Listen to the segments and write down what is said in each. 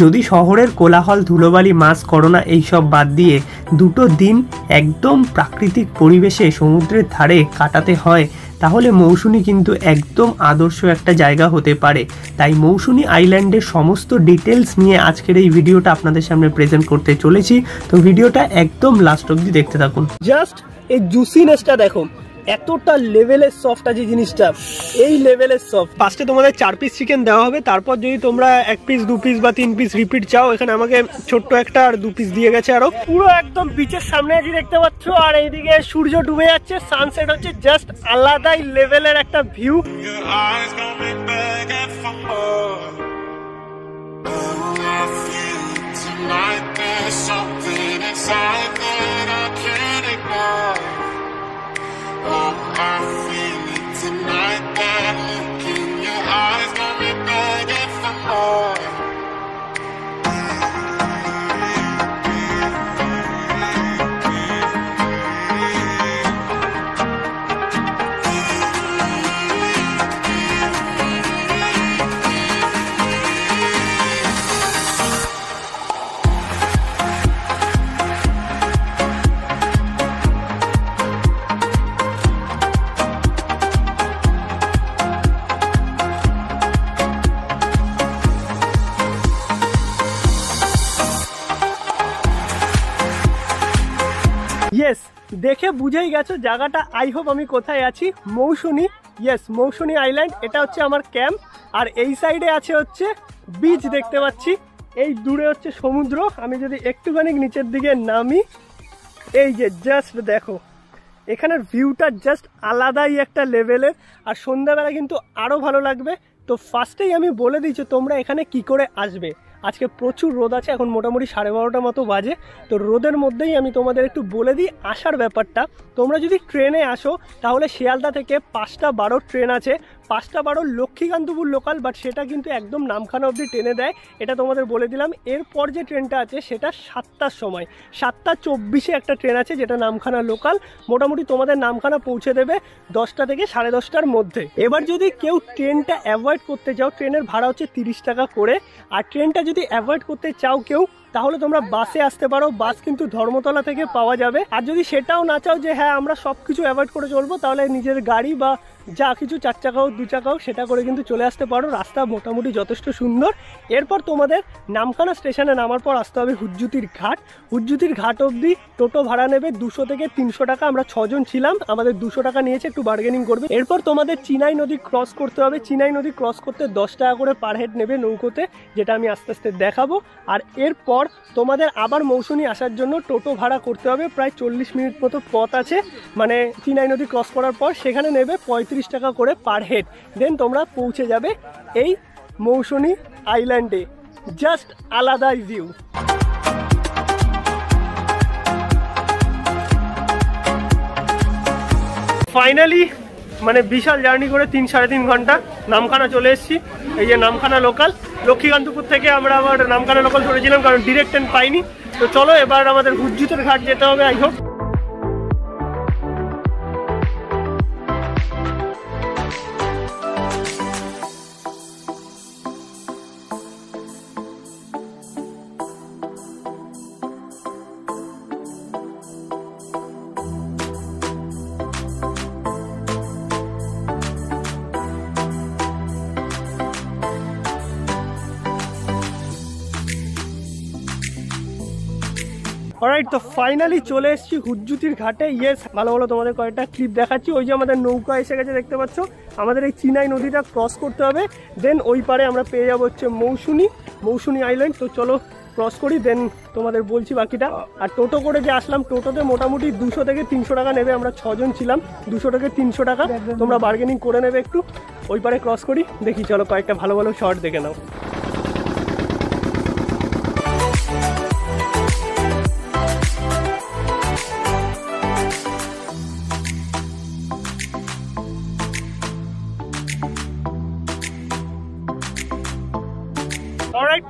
যদি শহরের কোলাহল ধুলোবালি মাছ করোনা এইসব বাদ দিয়ে দুটো দিন একদম প্রাকৃতিক পরিবেশে সমুদ্রের ধারে কাটাতে হয় তাহলে মৌসুনি কিন্তু একদম আদর্শ একটা জায়গা হতে পারে। তাই মৌসুনি আইল্যান্ডের সমস্ত ডিটেলস নিয়ে আজকের এই ভিডিওটা আপনাদের সামনে প্রেজেন্ট করতে চলেছি, তো ভিডিওটা একদম লাস্ট অবধি দেখতে থাকুন। জাস্ট এই জুসিনেসটা দেখো, এতটা লেভেলের সফট আছে জিনিসটা, এই লেভেলের সফট। ফার্স্টে তোমাদের 4 পিস চিকেন দেওয়া হবে, তারপর যদি তোমরা 1 পিস 2 পিস বা 3 পিস রিপিট চাও। এখানে আমাকে ছোট্ট একটা আর 2 পিস দিয়ে গেছে। আরো পুরো একদম বিচের সামনে আছি দেখতে পাচ্ছ, আর এইদিকে সূর্য ডুবে যাচ্ছে, সানসেট হচ্ছে, জাস্ট আলাদাই লেভেলের একটা ভিউ। দেখে বুঝেই গেছো জায়গাটা, আই হোপ আমি কোথায় আছি। মৌসুনি, ইয়েস মৌসুনি আইল্যান্ড, এটা হচ্ছে আমার ক্যাম্প। আর এই সাইডে আছে হচ্ছে বিচ দেখতে পাচ্ছি, এই দূরে হচ্ছে সমুদ্র। আমি যদি একটুখানি নিচের দিকে নামি, এই যে জাস্ট দেখো এখানের ভিউটা জাস্ট আলাদাই একটা লেভেলের, আর সন্ধ্যাবেলা কিন্তু আরও ভালো লাগবে। তো ফার্স্টেই আমি বলে দিচ্ছি তোমরা এখানে কি করে আসবে। আজকে প্রচুর রোদ আছে, এখন মোটামুটি 12:30 মতো বাজে। তো রোদের মধ্যেই আমি তোমাদের একটু বলে দিই আসার ব্যাপারটা। তোমরা যদি ট্রেনে আসো তাহলে শিয়ালদা থেকে 5:12 ট্রেন আছে, 5:12 লক্ষ্মীকান্তপুর লোকাল, বাট সেটা কিন্তু একদম নামখানা অবধি ট্রেনে দেয়, এটা তোমাদের বলে দিলাম। এরপর যে ট্রেনটা আছে সেটা 7টার সময়, 7:24 একটা ট্রেন আছে যেটা নামখানা লোকাল, মোটামুটি তোমাদের নামখানা পৌঁছে দেবে 10টা থেকে 10:30টার মধ্যে। এবার যদি কেউ ট্রেনটা অ্যাভয়েড করতে চাও, ট্রেনের ভাড়া হচ্ছে 30 টাকা করে। আর ট্রেনটা যদি অ্যাভয়েড করতে চাও কেউ, তাহলে তোমরা বাসে আসতে পারো, বাস কিন্তু ধর্মতলা থেকে পাওয়া যাবে। আর যদি সেটাও না চাও যে হ্যাঁ আমরা সব কিছু অ্যাভয়েড করে চলবো, তাহলে নিজের গাড়ি বা যা কিছু 4 চাকা হোক 2 চাকা হোক সেটা করে কিন্তু চলে আসতে পারো। রাস্তা মোটামুটি যথেষ্ট সুন্দর। এরপর তোমাদের নামখানা স্টেশনে নামার পর আসতে হবে হুজ্জুতির ঘাট। হুজ্জুতির ঘাট অবধি টোটো ভাড়া নেবে 200 থেকে 300 টাকা। আমরা 6জন ছিলাম, আমাদের 200 টাকা নিয়েছে, একটু বার্গেনিং করবে। এরপর তোমাদের চিনাই নদী ক্রস করতে হবে, চিনাই নদী ক্রস করতে 10 টাকা করে পার হেড নেবে নৌকোতে, যেটা আমি আস্তে আস্তে দেখাবো। আর এরপর তোমাদের আবার মৌসুনি আসার জন্য টোটো ভাড়া করতে হবে, প্রায় 40 মিনিট মতো পথ আছে, মানে চিনাই নদী ক্রস করার পর সেখানে নেবে 35 টাকা করে পার হেড। দেন তোমরা পৌঁছে যাবে এই মৌসুনি আইল্যান্ডে। জাস্ট আলাদাই ভিউ। ফাইনালি মানে বিশাল জার্নি করে 3-3.5 ঘন্টা নামখানা চলে এসেছি। এই যে নামখানা লোকাল, লক্ষ্মীকান্তপুর থেকে আমরা আবার নামখানা লোকাল ধরেছিলাম কারণ ডিরেক্ট ট্রেন পাইনি। তো চলো এবার আমাদের হুজ্জুতের ঘাট যেতে হবে। আই হোপ অলরাইট, তো ফাইনালি চলে এসেছি হুজ্জুতির ঘাটে। ইয়েস, ভালো ভালো তোমাদের কয়েকটা ক্লিপ দেখাচ্ছি। ওই যে আমাদের নৌকা এসে গেছে দেখতে পাচ্ছ, আমাদের এই চিনাই নদীটা ক্রস করতে হবে, দেন ওই পারে আমরা পেয়ে যাবো হচ্ছে মৌসুনি আইল্যান্ড। তো চলো ক্রস করি, দেন তোমাদের বলছি বাকিটা। আর টোটো করে যে আসলাম, টোটোতে মোটামুটি 200 থেকে 300 টাকা নেবে, আমরা 6জন ছিলাম, 200 থেকে 300 টাকা। তোমরা বার্গেনিং করে নেবে। একটু ওই পারে ক্রস করি, দেখি চলো কয়েকটা ভালো ভালো শর্ট দেখে নাও।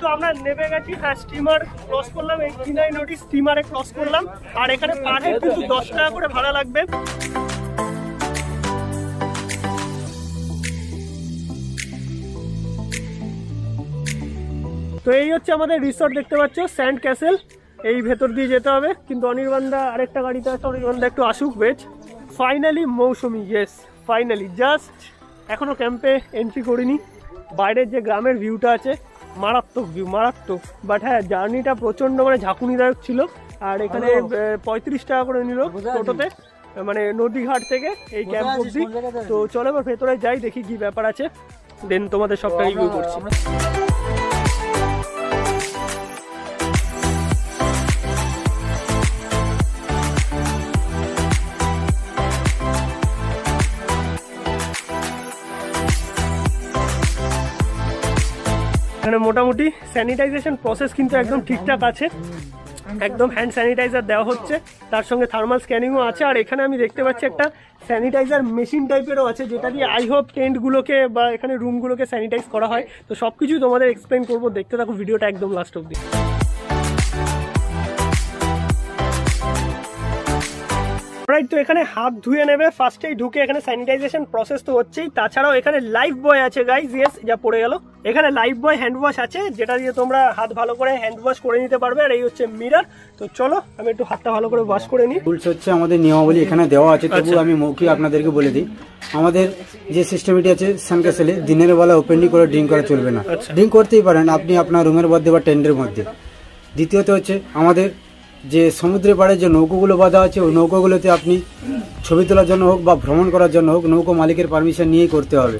তো আমরা নেমে গেছি, হ্যাঁ স্টিমার ক্রস করলাম, এই চিনাই নদী স্টিমারে ক্রস করলাম। আর এখানে পার হেড কিন্তু 10 টাকা করে ভাড়া লাগবে। तो यही হচ্ছে আমাদের রিসর্ট দেখতে পাচ্ছ স্যান্ড ক্যাসেল। এই ভেতর দিয়ে যেতে হবে কিন্তু অনির্বাণদা আরেকটা গাড়িতে আছে, অনির্বাণদা একটু আসুক wait. Finally Mousumi, yes finally, just এখনো ক্যাম্পে এন্ট্রি করিনি। বাইরের যে গ্রামের ভিউটা আছে মারাত্মক ভিউ, মারাত্মক। বাট হ্যাঁ জার্নিটা প্রচন্ড মানে ঝাঁকুনিদায়ক ছিল। আর এখানে 35 টাকা করে নিল টোটোতে মানে নদীঘাট থেকে এই ক্যাম্প অবধি। তো চলো এবার ভেতরে যাই, দেখি কি ব্যাপার আছে, দেন তোমাদের সবটা রিভিউ করছি। এখানে মোটামুটি স্যানিটাইজেশন প্রসেস কিন্তু একদম ঠিকঠাক আছে, একদম হ্যান্ড স্যানিটাইজার দেওয়া হচ্ছে, তার সঙ্গে থার্মাল স্ক্যানিংও আছে। আর এখানে আমি দেখতে পাচ্ছি একটা স্যানিটাইজার মেশিন টাইপেরও আছে, যেটা দিয়ে আই হোপ টেন্টগুলোকে বা এখানে রুমগুলোকে স্যানিটাইজ করা হয়। তো সব কিছু তোমাদের এক্সপ্লেন করবো, দেখতে থাকো ভিডিওটা একদম লাস্ট অব্দি। রাইট, তো এখানে হাত ধুয়ে নেবে ফার্স্টেই ঢুকে, এখানে স্যানিটাইজেশন প্রসেস তো হচ্ছেই, তাছাড়াও এখানে লাইফ বয় আছে গাইজ। ইয়েস, যা পড়ে গেল, এখানে লাইফ বয় হ্যান্ড ওয়াশ আছে, যেটা দিয়ে তোমরা হাত ভালো করে হ্যান্ড ওয়াশ করে নিতে পারবে। আর এই হচ্ছে মিরর, তো চলো আমি একটু হাতটা ভালো করে ওয়াশ করে নিই। রুলস হচ্ছে আমাদের নিয়মাবলী এখানে দেওয়া আছে, তবু আমি মৌখিক আপনাদেরকে বলে দিই। আমাদের যে সিস্টেমটি আছে স্যান্ড ক্যাসেলে, দিনের বেলা ওপেনলি করে ড্রিঙ্ক করা চলবে না। ড্রিঙ্ক করতেই পারেন আপনি আপনার রুমের মধ্যে বা টেন্টের মধ্যে। দ্বিতীয়ত হচ্ছে আমাদের যে সমুদ্রে পাড়ে যে নৌকোগুলো বাঁধা আছে, ওই নৌকোগুলোতে আপনি ছবি তোলার জন্য হোক বা ভ্রমণ করার জন্য হোক নৌকো মালিকের পারমিশন নিয়েই করতে হবে।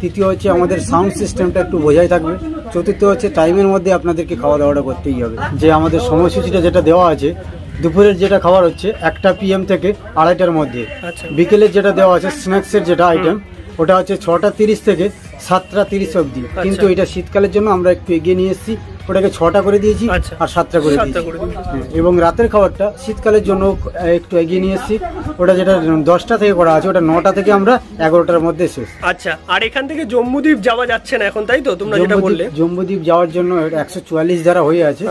তৃতীয় হচ্ছে আমাদের সাউন্ড সিস্টেমটা একটু বোঝাই থাকবে। চতুর্থ হচ্ছে টাইমের মধ্যে আপনাদেরকে খাওয়া দাওয়াটা করতেই হবে। যে আমাদের সময়সূচিটা যেটা দেওয়া আছে, দুপুরের যেটা খাবার হচ্ছে 1 PM থেকে 2:30-র মধ্যে। বিকেলের যেটা দেওয়া আছে স্ন্যাক্সের যেটা আইটেম, ওটা হচ্ছে 6:30 থেকে 7:30 অবধি, কিন্তু এটা শীতকালের জন্য আমরা একটু এগিয়ে নিয়ে এসেছি, ওটাকে 6টা করে দিয়েছি আর 7টা করে দিয়েছি। এবং রাতের খাবারটা শীতকালের জন্য একটু এগিয়ে নিয়ে এসেছি, ওটা যেটা 10টা থেকে করা আছে ওটা 9টা থেকে আমরা 11টার মধ্যে শেষ। আচ্ছা, আর এখান থেকে জম্মু দ্বীপ যাওয়া যাচ্ছে না এখন, তাই তো তোমরা যেটা বললে? জম্মু দ্বীপ যাওয়ার জন্য 144 ধারা হয়ে আছে,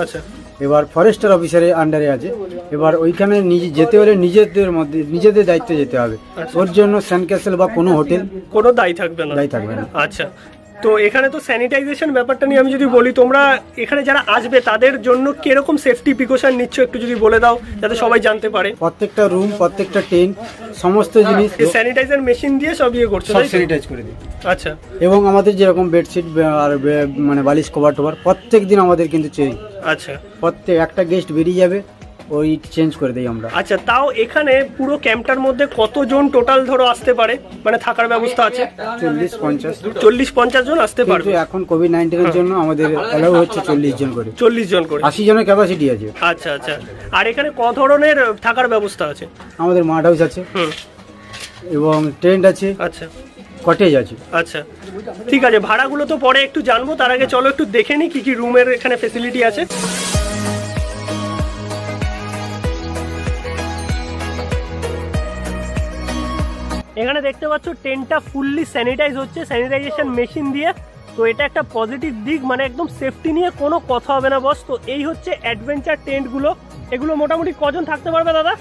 এবার ফরেস্টার অফিসারের আন্ডারে আছে। এবার ওইখানে নিজে যেতে হলে নিজেদের মধ্যে নিজেদের দায়িত্বে যেতে হবে, ওর জন্য স্যান্ড ক্যাসেল বা কোনো হোটেল কোনো দায়ী থাকবে না, দায়ী থাকবে না। আচ্ছা, তো এখানে তো স্যানিটাইজেশন ব্যাপারটা নিয়ে আমি যদি বলি, তোমরা এখানে যারা আসবে তাদের জন্য কিরকম সেফটি প্রিকশন নিচ্ছ একটু যদি বলে দাও, যাতে সবাই জানতে পারে। প্রত্যেকটা রুম, প্রত্যেকটা টেন্ট, সমস্ত জিনিস স্যানিটাইজার মেশিন দিয়ে সব ইয়ে করছে, সব স্যানিটাইজ করে দিই। আচ্ছা, এবং আমাদের যেরকম বেডশিট আর মানে বালিশ কভার টভার প্রত্যেকদিন আমাদের কিন্তু চেঞ্জ। আচ্ছা, প্রত্যেক একটা গেস্ট বেরিয়ে যাবে ওই চেঞ্জ করে দেই আমরা। আচ্ছা, তাও এখানে পুরো ক্যাম্পটার মধ্যে কতজন টোটাল ধরো আসতে পারে, মানে থাকার ব্যবস্থা আছে? 40-50 জন আসতে পারবে। এখন COVID-19 এর জন্য আমাদের এলাও হচ্ছে 40 জন করে 80 জনের ক্যাপাসিটি আছে। আচ্ছা আচ্ছা, আর এখানে কত ধরনের থাকার ব্যবস্থা আছে? আমাদের মাড হাউস আছে এবং টেন্ট আছে, আচ্ছা কটেজ আছে। আচ্ছা ঠিক আছে, ভাড়াগুলো তো পরে একটু জানবো, তার আগে চলো একটু দেখে নি কি কি রুমের এখানে ফ্যাসিলিটি আছে। এখানে দেখতে পাচ্ছ টেন্টটা ফুললি স্যানিটাইজ হচ্ছে স্যানিটাইজেশন মেশিন দিয়ে, তো এটা একটা পজিটিভ দিক, মানে একদম সেফটি নিয়ে কোনো কথা হবে না বস। তো এই হচ্ছে অ্যাডভেঞ্চার টেন্টগুলো, এগুলো মোটামুটি কজন থাকতে পারবে দাদা?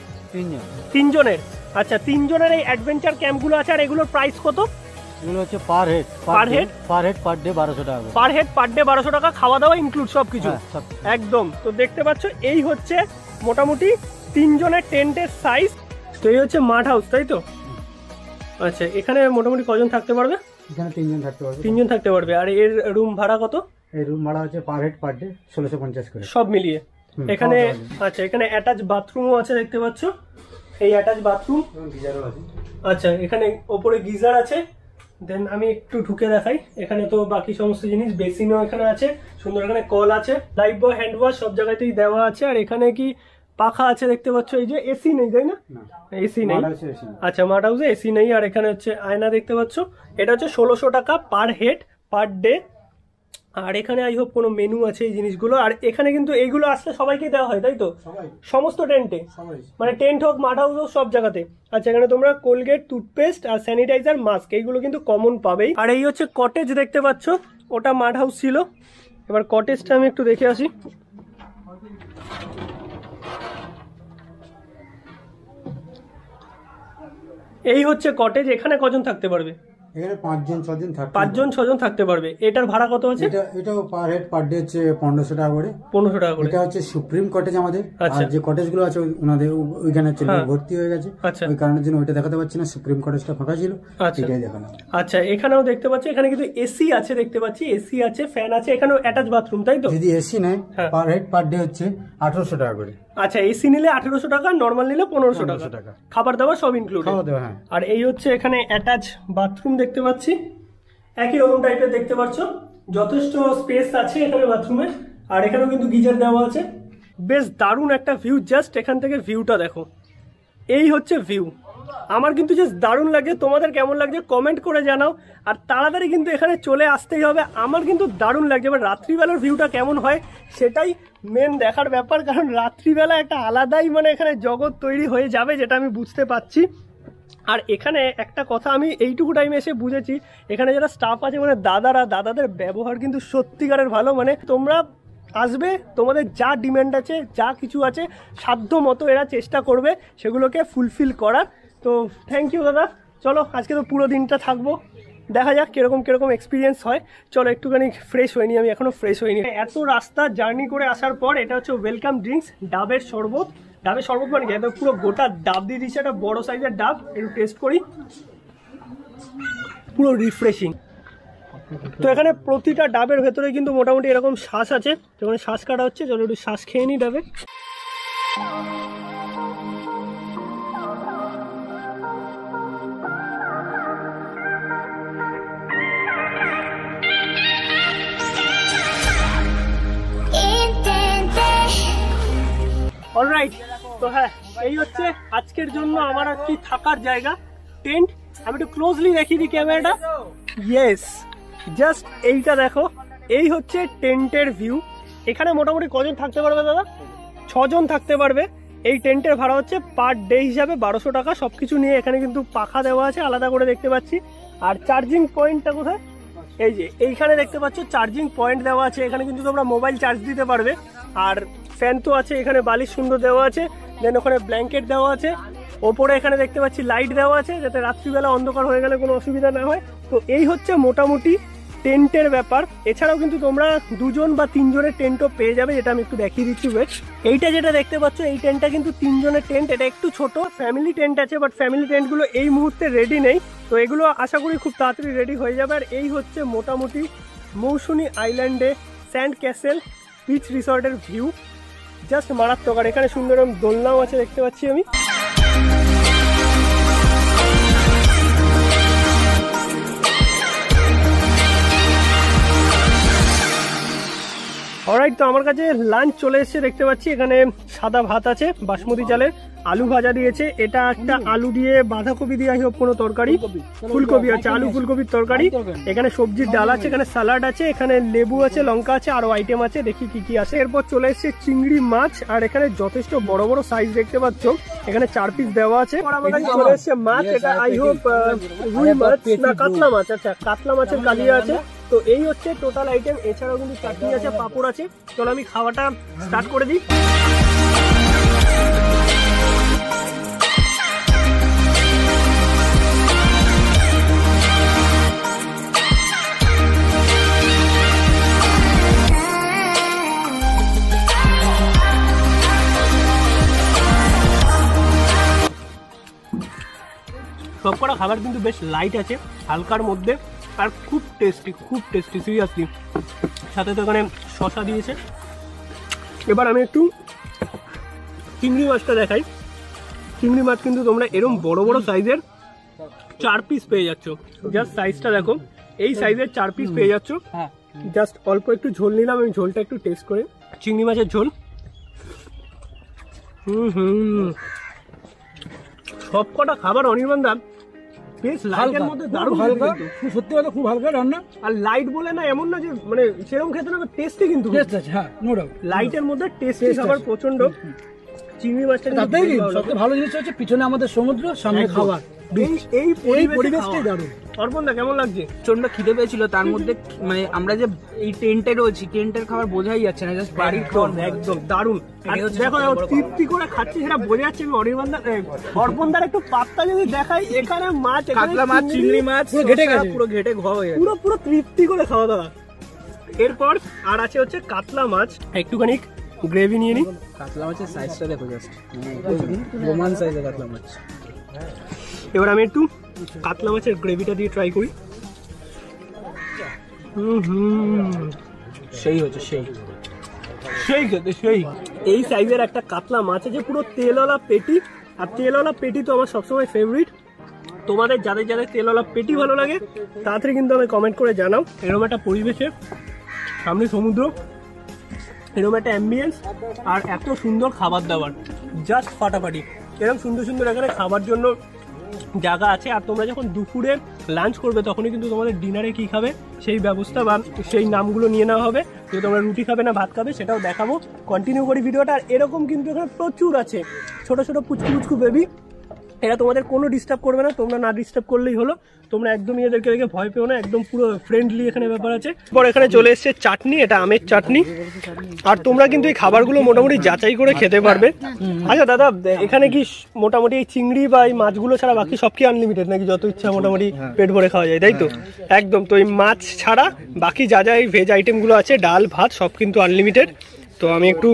3 জনের। আচ্ছা, 3 জনের এই অ্যাডভেঞ্চার ক্যাম্পগুলো আছে। আর এগুলোর প্রাইস কত? এগুলো হচ্ছে পার হেড পার ডে 1200 টাকা, পার হেড পার ডে 1200 টাকা, খাওয়া দাওয়া ইনক্লুড সব কিছু একদম। তো দেখতে পাচ্ছ এই হচ্ছে মোটামুটি 3 জনের টেন্টের সাইজ। তো এই হচ্ছে মাড হাউস, তাই তো? আচ্ছা, এখানে মোটামুটি কজন থাকতে পারবে? এখানে 3 জন থাকতে পারবে। 3 জন থাকতে পারবে। আর এর রুম ভাড়া কত? এই রুম ভাড়া হচ্ছে পার হেড পার ডে 1650 করে সব মিলিয়ে এখানে। আচ্ছা, এখানে অ্যাটাচ বাথরুমও আছে দেখতে পাচ্ছ, এই অ্যাটাচ বাথরুম, গিজারও আছে। আচ্ছা, এখানে ওপরে গিজার আছে। দেন আমি একটু ঢুকে দেখাই, এখানে তো বাকি সমস্ত জিনিস, বেসিনও এখানে আছে সুন্দর, এখানে কল আছে, লাইফ বয় হ্যান্ড ওয়াশ সব জায়গাতেই দেওয়া আছে। আর এখানে কি পাখা আছে দেখতে পাচ্ছ, এই যে এসি নেই, তাই না? এসি নেই। আচ্ছা, মাড হাউসে এসি নেই। আর এখানে হচ্ছে আয়না দেখতে পাচ্ছ, এটা হচ্ছে 1600 টাকা পার হেড পার ডে। আর এখানে আই হোপ কোনো মেনু আছে এই জিনিসগুলো। আর এখানে কিন্তু এইগুলো আসলে সবাইকে দেওয়া হয়, তাই তো? সমস্ত টেন্টে, মানে টেন্ট হোক মাড হাউস হোক সব জায়গাতে। আচ্ছা, এখানে তোমরা কোলগেট, টুথপেস্ট আর স্যানিটাইজার, মাস্ক, এইগুলো কিন্তু কমন পাবেই। আর এই হচ্ছে কটেজ দেখতে পাচ্ছ, ওটা মাড হাউস ছিল। এবার কটেজটা আমি একটু দেখে আসি। এই হচ্ছে কটেজ, এখানে কজন থাকতে পারবে? খাবার দাবার সব ইনক্লুড আর এই হচ্ছে এখানে অ্যাটাচ বাথরুম দেখতে পাচ্ছি একই রকম টাইপের দেখতে পাচ্ছো যথেষ্ট স্পেস আছে এখানে বাথরুমে আর এখানেও কিন্তু গিজার দেওয়া আছে বেশ দারুণ একটা ভিউ জাস্ট এখান থেকে ভিউটা দেখো এই হচ্ছে ভিউ আমার কিন্তু জাস্ট দারুণ লাগে তোমাদের কেমন লাগছে কমেন্ট করে জানাও আর তাড়াতাড়ি কিন্তু এখানে চলে আসতেই হবে আমার কিন্তু দারুণ লাগছে বাট রাত্রিবেলার ভিউটা কেমন হয় সেটাই মেন দেখার ব্যাপার কারণ রাত্রিবেলা একটা আলাদাই মানে এখানে জগৎ তৈরি হয়ে যাবে যেটা আমি বুঝতে পারছি আর এখানে একটা কথা আমি এইটুকু টাইমে এসে বুঝেছি এখানে যারা স্টাফ আছে মানে দাদাদের ব্যবহার কিন্তু সত্যিকারের ভালো মানে তোমরা আসবে তোমাদের যা ডিমান্ড আছে যা কিছু আছে সাধ্য মতো এরা চেষ্টা করবে সেগুলোকে ফুলফিল করার তো থ্যাংক ইউ দাদা চলো আজকে তো পুরো দিনটা থাকবো দেখা যাক কীরকম এক্সপিরিয়েন্স হয় চলো একটুখানি ফ্রেশ হইনি আমি এখনও ফ্রেশ হইনি এত রাস্তা জার্নি করে আসার পর এটা হচ্ছে ওয়েলকাম ড্রিঙ্কস ডাবের শরবত ডাবের শরবত মানে কি এটা পুরো গোটা ডাব দিয়ে দিচ্ছে একটা বড় সাইজের ডাব একটু টেস্ট করি পুরো রিফ্রেশিং তো এখানে প্রতিটা ডাবের ভেতরে কিন্তু মোটামুটি এরকম শ্বাস আছে যেখানে শ্বাস কাটা হচ্ছে চলো একটু শ্বাস খেয়ে নিই ডাবে অলরাইট তো হ্যাঁ এই হচ্ছে আজকের জন্য আমার আর কি থাকার জায়গা টেন্ট আমি একটু ক্লোজলি দেখিয়ে দিই ক্যামেরাটা ইয়েস জাস্ট এইটা দেখো এই হচ্ছে টেন্টের ভিউ এখানে মোটামুটি কজন থাকতে পারবে দাদা ছজন থাকতে পারবে এই টেন্টের ভাড়া হচ্ছে পার ডে হিসাবে 1200 টাকা সব কিছু নিয়ে এখানে কিন্তু পাখা দেওয়া আছে আলাদা করে দেখতে পাচ্ছি আর চার্জিং পয়েন্টটা কোথায় এই যে এইখানে দেখতে পাচ্ছ চার্জিং পয়েন্ট দেওয়া আছে এখানে কিন্তু তোমরা মোবাইল চার্জ দিতে পারবে আর ফ্যান তো আছে এখানে বালিশ সুন্দর দেওয়া আছে দেন ওখানে ব্ল্যাঙ্কেট দেওয়া আছে ওপরে এখানে দেখতে পাচ্ছি লাইট দেওয়া আছে যাতে রাত্রিবেলা অন্ধকার হয়ে গেলে কোনো অসুবিধা না হয় তো এই হচ্ছে মোটামুটি টেন্টের ব্যাপার এছাড়াও কিন্তু তোমরা দুজন বা তিনজনের টেন্টও পেয়ে যাবে যেটা আমি একটু দেখিয়ে দিচ্ছি ওয়েট এইটা যেটা দেখতে পাচ্ছ এই টেন্টটা কিন্তু তিনজনের টেন্ট এটা একটু ছোট ফ্যামিলি টেন্ট আছে বাট ফ্যামিলি টেন্টগুলো এই মুহূর্তে রেডি নেই তো এগুলো আশা করি খুব তাড়াতাড়ি রেডি হয়ে যাবে আর এই হচ্ছে মোটামুটি মৌসুনি আইল্যান্ডে স্যান্ড ক্যাসেল বিচ রিসর্টের ভিউ জাস্ট মারাত্মক আর এখানে সুন্দর দোলনাও আছে দেখতে পাচ্ছি আমি অলরাইট তো আমার কাছে লাঞ্চ চলে এসেছে দেখতে পাচ্ছি এখানে সাদা ভাত আছে বাসমতি চালের আলু ভাজা দিয়েছে এটা একটা আলু দিয়ে বাঁধাকপি দিয়ে আই হোক কোনো তরকারি ফুলকপি আছে আলু ফুলকপির তরকারি এখানে সবজির ডাল আছে এখানে স্যালাড আছে এখানে লেবু আছে লঙ্কা আছে আরও আইটেম আছে দেখি কি কি আছে এরপর চলে এসছে চিংড়ি মাছ আর এখানে যথেষ্ট বড় বড় সাইজ দেখতে পাচ্ছ এখানে 4 পিস দেওয়া আছে চলে এসছে মাছ এটা আই হোক রুই মাছ না কাতলা মাছ আচ্ছা কাতলা মাছের কালিয়া আছে তো এই হচ্ছে টোটাল আইটেম এছাড়াও কিন্তু চাটনি আছে পাপড় আছে চলো আমি খাওয়াটা স্টার্ট করে দিই সবকটা খাবার কিন্তু বেশ লাইট আছে হালকার মধ্যে আর খুব টেস্টি সিরিয়াসলি সাথে তো এখানে শসা দিয়েছে এবার আমি একটু চিংড়ি মাছটা দেখাই চিংড়ি মাছ কিন্তু তোমরা এরকম বড় বড় সাইজের 4 পিস পেয়ে যাচ্ছ জাস্ট সাইজটা দেখো এই সাইজের 4 পিস পেয়ে যাচ্ছ জাস্ট অল্প একটু ঝোল নিলাম আমি ঝোলটা একটু টেস্ট করে চিংড়ি মাছের ঝোল সবকটা খাবার অনির্বাণ দাম বেশ লাইটের মধ্যে দারুণ হালকা খুব সত্যি কথা খুব হালকা রান্না আর লাইট বলে না এমন না যে মানে সেরকম খেতে না টেস্টি কিন্তু টেস্ট আছে হ্যাঁ নো ডাউট লাইটের মধ্যে টেস্টি খাবার প্রচন্ড চিংড়ি মাছটা সবচেয়ে ভালো জিনিস হচ্ছে পিছনে আমাদের সমুদ্র সামনে খাবার এই পরিবেশটাই দারুণ অর্পণদা কেমন লাগছে? প্রচন্ড খিদে পেয়েছিল, তার মধ্যে মানে আমরা যে এই টেন্টে রয়েছি, টেন্টের খাবার বোঝাই যাচ্ছে না, জাস্ট বাড়ির খাবার একদম দারুণ। দেখো তৃপ্তি করে খাচ্ছি, সেটা বোঝা যাচ্ছে। আমি অনির্বাণদা অর্পণদার একটু পাত্তা যদি দেখাই, এখানে মাছ, কাতলা মাছ, চিংড়ি মাছ ঘেটে গেছে, পুরো ঘেটে ঘ হয়ে গেছে, পুরো পুরো তৃপ্তি করে খাওয়া দাওয়া। এরপর আর আছে হচ্ছে কাতলা মাছ, একটুখানি গ্রেভি নিয়ে নি। কাতলা মাছের সাইজটা দেখো, জাস্ট রোমান সাইজের কাতলা মাছ। এবার আমি একটু কাতলা মাছের গ্রেভিটা দিয়ে ট্রাই করি। সেই হচ্ছে সেই সেই খেতে সেই এই সাইজের একটা কাতলা মাছ আছে, পুরো তেলওয়ালা পেটি। আর তেলওয়ালা পেটি তো আমার সবসময় ফেভারিট। তোমাদের যাদের যাদের তেলওয়ালা পেটি ভালো লাগে তাড়াতাড়ি কিন্তু আমি কমেন্ট করে জানাও। এরকম একটা পরিবেশে, সামনে সমুদ্র, এরকম একটা অ্যাম্বিয়েন্স, আর এত সুন্দর খাবার দাবার, জাস্ট ফাটাফাটি। এরকম সুন্দর সুন্দর এখানে খাবার জন্য জায়গা আছে। আর তোমরা যখন দুপুরে লাঞ্চ করবে তখনই কিন্তু তোমাদের ডিনারে কী খাবে সেই ব্যবস্থা বা সেই নামগুলো নিয়ে নেওয়া হবে। যদি তোমরা রুটি খাবে না ভাত খাবে সেটাও দেখাবো, কন্টিনিউ করি ভিডিওটা। আর এরকম কিন্তু এখানে প্রচুর আছে ছোটো ছোটো পুচকু পুচকু বেবি, এরা তোমাদের কোনো ডিস্টার্ব করবে না, তোমরা না ডিস্টার্ব করলেই হলো। তোমরা একদমই এদেরকে দেখে ভয় পেও না, একদম পুরো ফ্রেন্ডলি এখানে ব্যাপার আছে। পর এখানে চলে এসছে চাটনি, এটা আমের চাটনি। আর তোমরা কিন্তু এই খাবারগুলো মোটামুটি যাচাই করে খেতে পারবে। আচ্ছা দাদা, এখানে কি মোটামুটি এই চিংড়ি বা এই মাছগুলো ছাড়া বাকি সব কি আনলিমিটেড নাকি? যত ইচ্ছা মোটামুটি পেট ভরে খাওয়া যায়, তাই তো? একদম। তো এই মাছ ছাড়া বাকি যা যা এই ভেজ আইটেমগুলো আছে, ডাল ভাত সব কিন্তু আনলিমিটেড। তো আমি একটু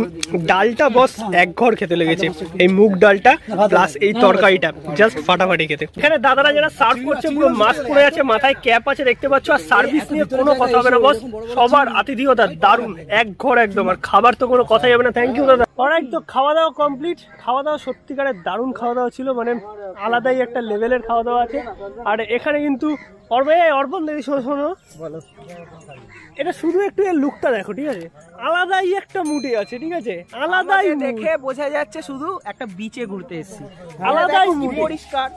ডালটা বস এক ঘর খেতে লেগেছে, এই মুগ ডালটা প্লাস এই তরকারিটা, জাস্ট ফাটাফাটি খেতে। এখানে দাদারা যারা সার্ভ করছে পুরো মাস্ক পরে আছে, মাথায় ক্যাপ আছে দেখতে পাচ্ছ। আর সার্ভিস নিয়ে কোনো কথা হবে না বস, সবার আতিথেয়তা দারুণ, এক ঘর একদম। আর খাবার তো কোনো কথাই হবে না। থ্যাংক ইউ দাদা। অলরাইট, তো খাওয়া দাওয়া কমপ্লিট। খাওয়া দাওয়া সত্যিকারের দারুণ খাওয়া দাওয়া ছিল, মানে আলাদাই একটা লেভেলের খাওয়া দাওয়া আছে। আর এখানে কিন্তু অর্পণ দিদি, শোনো এটা শুধু একটু এর লুকটা দেখো, ঠিক আছে? আলাদাই একটা মুডে আছে, ঠিক আছে? আলাদাই, দেখে বোঝা যাচ্ছে শুধু একটা বিচে ঘুরতে এসেছি। আলাদাই পরিষ্কার,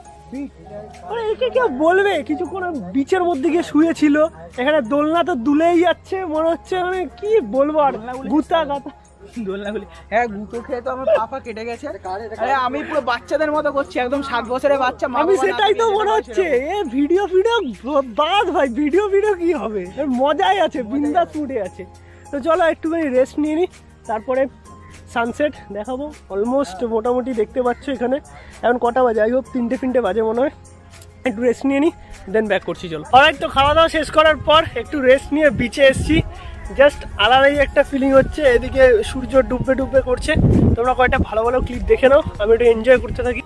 একে কেউ বলবে? কিছুক্ষণ বিচের মধ্যে গিয়ে শুয়েছিল, এখানে দোলনা তো দুলেই যাচ্ছে, মনে হচ্ছে মানে কি বলবো। আর গুতা গাতা আমি পুরো বাচ্চাদের মতো করছি, একদম 7 বছরের বাচ্চা আমি, সেটাই তো মনে হচ্ছে। ভিডিও ভিডিও বাদ ভাই, ভিডিও ভিডিও কি হবে, মজাই আছে, বিন্দাস মুডে আছে। তো চলো একটুখানি রেস্ট নিয়ে নিই, তারপরে সানসেট দেখাবো। অলমোস্ট মোটামুটি দেখতে পাচ্ছ এখানে এখন কটা বাজে, যাই হোক 3-4 বাজে মনে হয়। একটু রেস্ট নিয়ে নিই, দেন ব্যাক করছি। চলো। অনেক তো খাওয়া দাওয়া শেষ করার পর একটু রেস্ট নিয়ে বিচে এসছি, জাস্ট আলাদাই একটা ফিলিং হচ্ছে। এদিকে সূর্য ডুববে ডুববে করছে, তোমরা কয়েকটা ভালো ভালো ক্লিপ দেখে নাও, আমি একটু এনজয় করতে থাকি।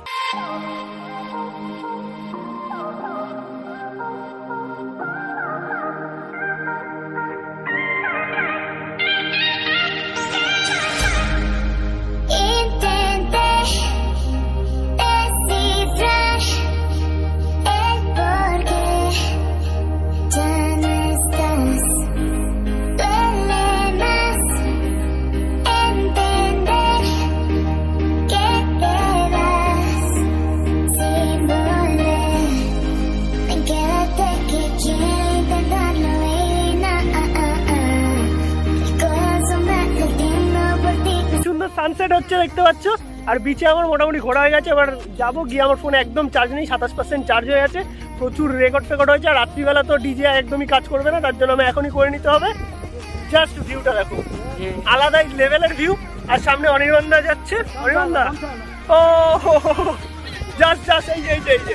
সানসেট হচ্ছে দেখতে পাচ্ছ। আর বিচে আমার মোটামুটি ঘোরা হয়ে গেছে, এবার যাবো গিয়ে। আমার ফোনে একদম চার্জ নেই, 27% চার্জ হয়ে আছে, প্রচুর রেকর্ড ফেকর্ড হয়েছে। আর রাত্রিবেলা তো ডিজে একদমই কাজ করবে না, তার জন্য আমি এখনই করে নিতে হবে। জাস্ট ভিউটা দেখো, আলাদাই লেভেলের ভিউ। আর সামনে অনির্বাণদা যাচ্ছে, অনির্বাণদা ও জাস্ট জাস্ট এই যে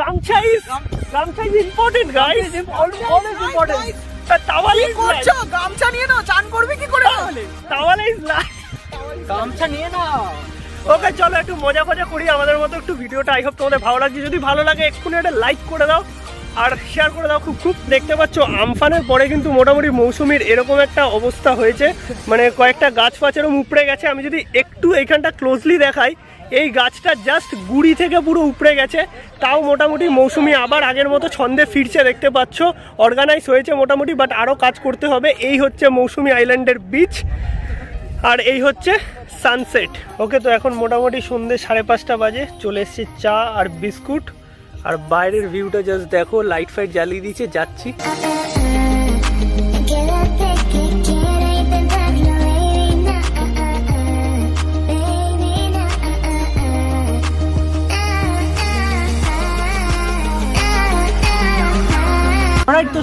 গামছা is important guys, always important. গামছা নিয়ে নাও, চান করবে কি করে? গামছা নিয়ে নাও। ওকে চলো একটু মজা ফজা করি আমাদের মতো। একটু ভিডিওটা আই হোপ তোমাদের ভালো লাগছে। যদি ভালো লাগে এক্ষুনি একটা লাইক করে দাও আর শেয়ার করে দাও খুব খুব। দেখতে পাচ্ছ আমফানের পরে কিন্তু মোটামুটি মৌসুমির এরকম একটা অবস্থা হয়েছে, মানে কয়েকটা গাছ ফাছ এরকম উপড়ে গেছে। আমি যদি একটু এইখানটা ক্লোজলি দেখাই, এই গাছটা জাস্ট গুড়ি থেকে পুরো উপড়ে গেছে, তাও মোটামুটি মৌসুমি আবার আগের মতো ছন্দে ফিরছে দেখতে পাচ্ছ। অর্গানাইজ হয়েছে মোটামুটি, বাট আরও কাজ করতে হবে। এই হচ্ছে মৌসুমি আইল্যান্ডের বিচ, আর এই হচ্ছে সানসেট। ওকে, তো এখন মোটামুটি সন্ধ্যে 5:30 বাজে, চলে এসেছি চা আর বিস্কুট। আর বাইরের ভিউটা জাস্ট দেখো, লাইট ফাইট জ্বালিয়ে দিয়েছে। যাচ্ছি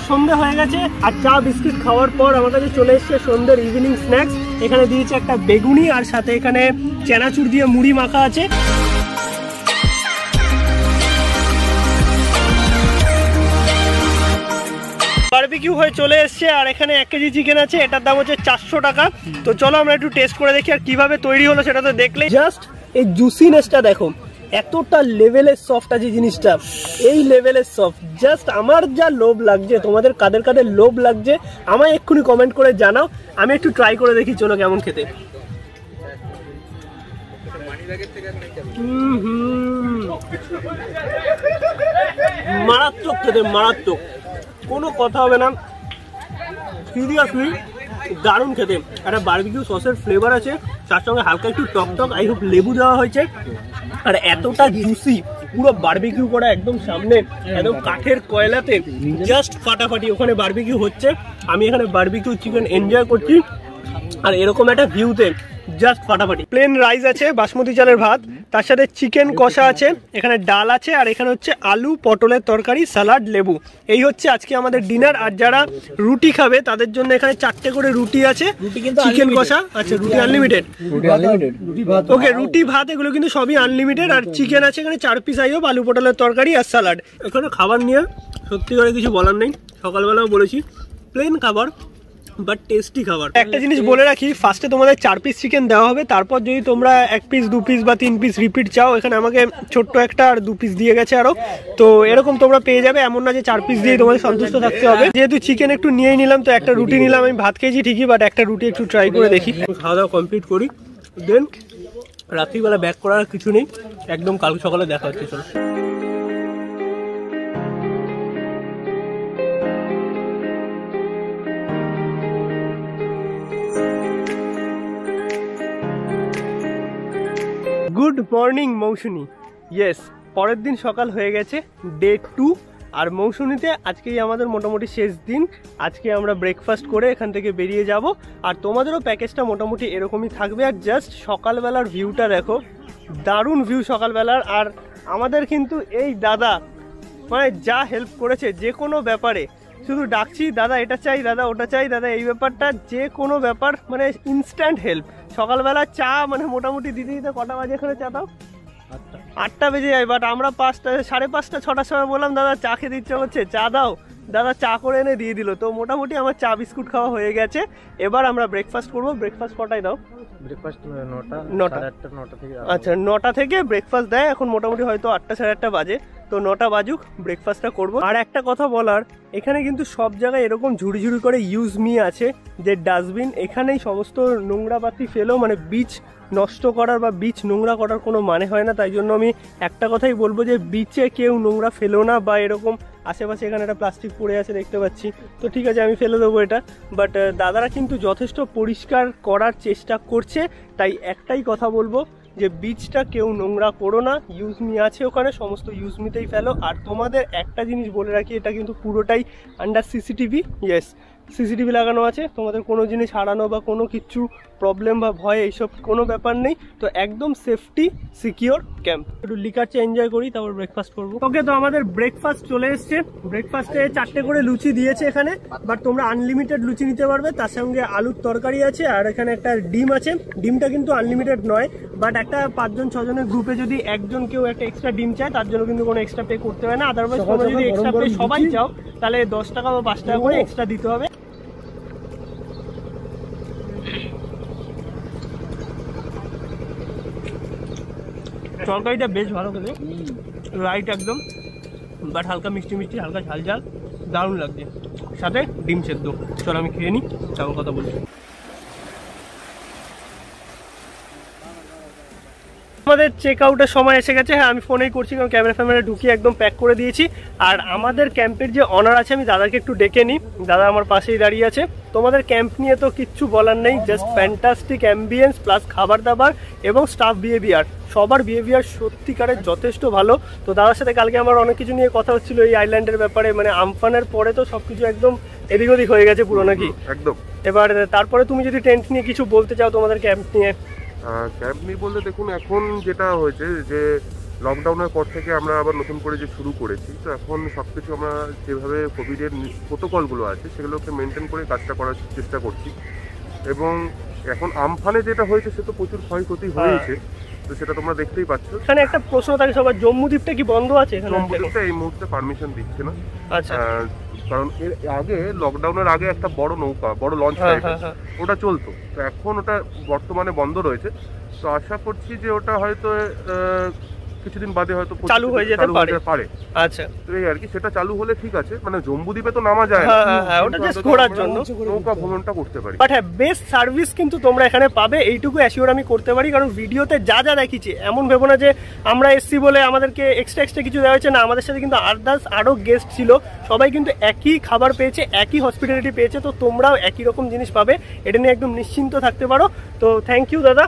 सन्धे हो गए और चा बिस्किट खावार पर हमारे चले सन्धे इवनिंग स्नैक्स एखे दिए एक बेगुनी और साथ चेनाचूर दिए मुड़ी माखा आ बारबेक्यू हो चले और एखे एक केजी चिकेन आटार दाम होता है 400 टाका। तो चलो हमें एक टेस्ट कर देखी और क्यों तैरी हलो से तो देख ले जस्ट ये जूसिनेसटा देखो एतटा लेवल सफ्ट आज जिनिसटा यही लेवल सफ्ट जस्ट हमार जा लोभ लगे तुम्हारे कादर कादर लोभ लगे हमें एखुनि कमेंट कर जानाओ हमें एक ट्राई कर देखी चलो केमन खेते मारात्मक खेते मारात्मक कोनो कथा होबे ना सीरियसली दारुण खेते एक बारबेक्यू ससर फ्लेवर आछे तार संगे हल्का एक टक टक आई होप लेबू देवा होयेछे और एतटा जूसी पूरा बारबेक्यू करा एकदम सामने एकदम काठेर कोयलाते जस्ट फाटाफाटी ओखाने बारबेक्यू होच्छे आमी एखाने बारबेक्यू चिकेन एनजय करछि और एरकम एक भिउते जस्ट फाटाफाटी प्लेन राइस आछे बासमती चालेर भात तार साथे चिकेन कषा आछे एखाने डाल आछे और एखाने होच्छे आलू पटलेर तरकारी सालाड लेबू एई होच्छे आजके आमादेर डिनार। और जारा रुटी खाबे तादेर जोन्नो एखाने 4टे करे रुटी आछे चिकेन कषा अच्छा रुटी अनलिमिटेड ओके रुटी भात एगुलो किन्तु सबई अनलिमिटेड और चिकेन आछे एखाने 4 पिस आइयो आलू पटलेर तरकारी और सालाड एखाने खाबार निये सत्यि करे किछु बोलार नेই सकालबेलाও বলেছি प्लेन खाबार बट टेस्टी खबर। एक जिनिस बोले रखी फार्स्टे तुम्हारे 4 पिस चिकेन देवा होबे तारपर जोदि तोमरा 1 पिस 2 पिस बा 3 पिस रिपिट चाओ एखाने आमाके छोट्टो एकटा आर 2 पिस दिए गेछे आरो तो एरकम तोमरा पेये जाबे एमन ना जे 4 पिस दिए तोमादेर सन्तुष्ट थाकते होबे जेहेतु चिकेन एकटु निये निलाम तो एकटा रुटी निलाम आमि भात खेयेछि ठीकই बट एकटा रुटी एकटु ट्राई करे देखी खाওয়া দাওয়া কমপ্লিট করি देन রাত্রিবেলা ব্যাক করার কিছু নেই একদম কাল সকালে দেখা হচ্ছে চলো। गुड मर्निंग मौसुनी येस पर दिन सकाल हो गए डे 2 और मौसुनीते आज के मोटामुटी शेष दिन आज के ब्रेकफास्ट करे एखान बेरिये जाब और तुम्हादेरो पैकेजटा मोटामुटी एरकमई थाकबे और जस्ट सकाल बेलार भिउटा देखो दारुण भिउ सकाल बेलार और आमादेर किन्तु एई दादा माने जा हेल्प करेछे जे कोनो ब्यापारे शुधु डाकछि दादा एटा चाइ दादा ओटा चाइ दादा एई ब्यापारटा जे कोनो ब्यापार माने इन्स्टैंट हेल्प सकाल बेला चा माने मोटामुटी दिते दिते कटा बाजे एखाने चा दाओ 8टा बेजे जाए बाट आमरा 5टा 5:30 6टार समय बोललाम दादा चा खेते इच्छा करछे चा दाओ दादा चा करे एने दिए दिल। तो मोटामुटी आमार चा बिस्कुट खावा हये गेछे एबार आमरा ब्रेकफास्ट करबो ब्रेकफास्ट कटाय दाओ ब्रेकफास्ट 9टा থেকে আচ্ছা 9টা থেকে ব্রেকফাস্ট দেয় এখন মোটামুটি হয়তো 8টা 8:30 বাজে তো 9টা বাজুক ব্রেকফাস্টটা করব। আর একটা কথা বলার এখানে কিন্তু সব জায়গায় এরকম ঝুড়ি ঝুড়ি করে ইউজ মি আছে যে ডাস্টবিন এখানেই সমস্ত নোংরাপাতি ফেলো মানে বীজ নষ্ট করার বা বীজ নোংরা করার কোনো মানে হয় না তাই জন্য আমি একটা কথাই বলবো যে বীজে কেউ নোংরা ফেলো না বা এরকম আশেপাশে এখানে একটা প্লাস্টিক পড়ে আছে দেখতে পাচ্ছি তো ঠিক আছে আমি ফেলে দেবো এটা বাট দাদারা কিন্তু যথেষ্ট পরিষ্কার করার চেষ্টা করছে তাই একটাই কথা বলবো যে বীজটা কেউ নোংরা করো না ইউজমি আছে ওখানে সমস্ত ইউজমিতেই ফেলো। আর তোমাদের একটা জিনিস বলে রাখি এটা কিন্তু পুরোটাই আন্ডার সিসিটিভি ইয়েস সিসিটিভি লাগানো আছে তোমাদের কোনো জিনিস হারানো বা কোনো কিছু প্রবলেম বা ভয় এইসব কোনো ব্যাপার নেই তো একদম সেফটি সিকিউর ক্যাম্প। একটু লিকার চা এনজয় করি তারপর ব্রেকফাস্ট করব। ওকে তো আমাদের ব্রেকফাস্ট চলে এসেছে ব্রেকফাস্টে 4টে করে লুচি দিয়েছে এখানে বাট তোমরা আনলিমিটেড লুচি নিতে পারবে তার সঙ্গে আলুর তরকারি আছে আর এখানে একটা ডিম আছে ডিমটা কিন্তু আনলিমিটেড নয় বাট একটা 5জন 6জনের গ্রুপে যদি একজন কেউ একটা এক্সট্রা ডিম চায় তার জন্য কিন্তু কোনো এক্সট্রা পে করতে হয় না আদারওয়াইজ তোমরা যদি এক্সট্রা পে সবাই চাও তাহলে 10 টাকা বা 5 টাকা করে এক্সট্রা দিতে হবে। तरकारीটা বেশ ভালো করে লাইট একদম বাট হালকা মিষ্টি মিষ্টি হালকা ঝাল ঝাল দারুণ লাগছে সাথে ডিম সেদ্ধ। চল আমি খেয়ে নিই তারপর কথা বলি। আমাদের চেকআউটের সময় এসে গেছে হ্যাঁ আমি ফোনেই করছি কারণ ক্যামেরা ফ্যামেরা ঢুকিয়ে একদম প্যাক করে দিয়েছি। আর আমাদের ক্যাম্পের যে অনার আছে আমি দাদাকে একটু ডেকে নিই দাদা আমার পাশেই দাঁড়িয়ে আছে। তোমাদের ক্যাম্প নিয়ে তো কিচ্ছু বলার নেই জাস্ট ফ্যান্টাস্টিক অ্যাম্বিয়েন্স প্লাস খাবার দাবার এবং স্টাফ বিহেভিয়ার সবার বিহেভিয়ার সত্যিকারের যথেষ্ট ভালো। তো দাদার সাথে কালকে আমার অনেক কিছু নিয়ে কথা হচ্ছিল এই আইল্যান্ডের ব্যাপারে মানে আমফানের পরে তো সব কিছু একদম এদিক ওদিক হয়ে গেছে পুরো নাকি একদম। এবার তারপরে তুমি যদি টেন্ট নিয়ে কিছু বলতে চাও তোমাদের ক্যাম্প নিয়ে। ক্যাম্প নিয়ে বলতে দেখুন এখন যেটা হয়েছে যে लकडाउनर पर থেকে আমরা আবার নতুন করে যে শুরু করেছি তো এখন সবকিছু আমরা যেভাবে কোভিডের প্রোটোকলগুলো আছে সেগুলোকে মেনটেন করে কাজটা করার চেষ্টা করছি এবং এখন আমফানে যেটা হয়েছে সে তো প্রচুর ক্ষয়ক্ষতি হয়েছে তো সেটা তোমরা দেখতেই পাচ্ছ। এখানে একটা প্রশ্ন থাকে সবার জম্মু দ্বীপটা কি বন্ধ আছে? এখানে জম্মু দ্বীপটা এই মুহূর্তে পারমিশন দিচ্ছে না। আচ্ছা, কারণ এর আগে লকডাউনের আগে একটা বড় নৌকা বড় লঞ্চ ওটা চলতো, তো এখন ওটা বর্তমানে বন্ধ রয়েছে। তো আশা করছি যে ওটা হয়তো কিছুদিন বাদে হয়তো চালু হয়ে যেতে পারে। আচ্ছা, তো এই আর কি সেটা চালু হলে ঠিক আছে, মানে জম্মু দ্বীপে তো নামা যায় ওটা জাস্ট ঘোরার জন্য নৌকা ভ্রমণটা করতে পারি। বাট হ্যাঁ, বেস্ট সার্ভিস কিন্তু তোমরা এখানে পাবে এইটুকু অ্যাসিওর আমি করতে পারি, কারণ ভিডিওতে যা যা দেখিয়েছি এমন ভেবো না যে আমরা এসছি বলে আমাদেরকে এক্সট্রা এক্সট্রা কিছু দেওয়া হয়েছে না। আমাদের সাথে কিন্তু আরও গেস্ট ছিল, সবাই কিন্তু একই খাবার পেয়েছে, একই হসপিটালিটি পেয়েছে, তো তোমরাও একই রকম জিনিস পাবে, এটা নিয়ে একদম নিশ্চিন্ত থাকতে পারো। তো থ্যাংক ইউ দাদা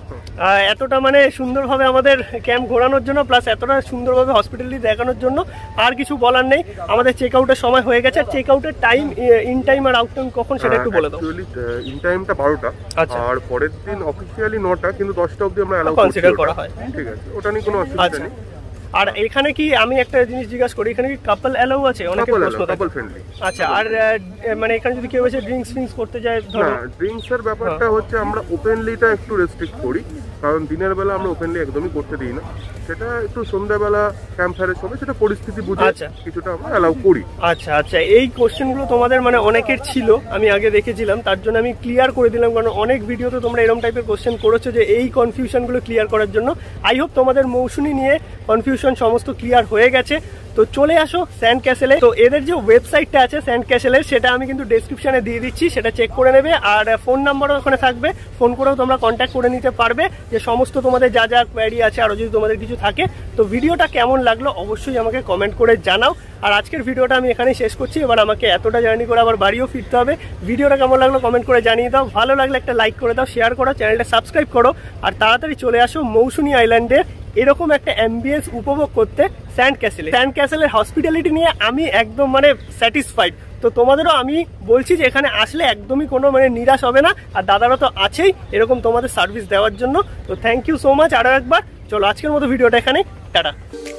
এতটা মানে সুন্দরভাবে আমাদের ক্যাম্প ঘোরানোর জন্য, এতটা সুন্দরভাবে হসপিটালিটি দেখানোর জন্য। আর কিছু বলার নেই, আমাদের চেক আউটের সময় হয়ে গেছে। চেক আউটের টাইম ইন টাইম আর আউট টাইম কখন সেটা একটু বলে দাও। অ্যাকচুয়ালি ইন টাইমটা 12টা আর পরের দিন অফিশিয়ালি 9টা, কিন্তু 10টা অবধি আমরা অ্যালাউ কনসিডার করা হয়। ঠিক আছে, ওটা নিয়ে কোনো অসুবিধা নেই। আর এখানে কি আমি একটা জিনিস জিজ্ঞাসা করি, এখানে কি কাপল এলাও আছে? অনেকে প্রশ্ন কাপল ফ্রেন্ডলি। আচ্ছা, আর মানে এখানে যদি কেউ এসে ড্রিঙ্কস ফিংস করতে যায় ধরো? ড্রিঙ্কস এর ব্যাপারটা হচ্ছে আমরা ওপেনলিটা একটু রেস্ট্রিক্ট করি, কারণ দিনের বেলা আমরা ওপেনলি একদমই করতে দিই না, সেটা একটু সন্ধ্যাবেলা ক্যাম্প ফায়ারের সময় সেটা পরিস্থিতি বুঝে কিছুটা আমরা এলাউ করি। আচ্ছা আচ্ছা, এই কোশ্চেনগুলো তোমাদের মানে অনেকের ছিল, আমি আগে দেখেছিলাম, তার জন্য আমি ক্লিয়ার করে দিলাম, কারণ অনেক ভিডিওতে তোমরা এরকম টাইপের কোশ্চেন করেছো, যে এই কনফিউশনগুলো ক্লিয়ার করার জন্য। আই হোপ তোমাদের মৌসুমি নিয়ে কনফিউশন সমস্ত ক্লিয়ার হয়ে গেছে। তো চলে আসো স্যান্ড ক্যাসেলে। তো এদের যে ওয়েবসাইটটা আছে স্যান্ড ক্যাসেলের, সেটা আমি কিন্তু ডেসক্রিপশানে দিয়ে দিচ্ছি, সেটা চেক করে নেবে। আর ফোন নাম্বারও ওখানে থাকবে, ফোন করেও তোমরা কন্ট্যাক্ট করে নিতে পারবে, যে সমস্ত তোমাদের যা যা কোয়ারি আছে আরও যদি তোমাদের কিছু থাকে। তো ভিডিওটা কেমন লাগলো অবশ্যই আমাকে কমেন্ট করে জানাও। আর আজকের ভিডিওটা আমি এখানেই শেষ করছি, এবার আমাকে এতটা জার্নি করে আবার বাড়িও ফিরতে হবে। ভিডিওটা কেমন লাগলো কমেন্ট করে জানিয়ে দাও, ভালো লাগলে একটা লাইক করে দাও, শেয়ার করো, চ্যানেলটা সাবস্ক্রাইব করো। আর তাড়াতাড়ি চলে আসো মৌসুনি আইল্যান্ডে এরকম একটা অ্যাম্বিয়েন্স উপভোগ করতে স্যান্ড ক্যাসেলে। স্যান্ড ক্যাসেলের হসপিটালিটি নিয়ে আমি একদম মানে স্যাটিসফাইড, তো তোমাদেরও আমি বলছি যে এখানে আসলে একদমই কোনো মানে নিরাশ হবে না। আর দাদারা তো আছেই এরকম তোমাদের সার্ভিস দেওয়ার জন্য। তো থ্যাংক ইউ সো মাচ আরও একবার। চলো আজকের মতো ভিডিওটা এখানে, টাটা।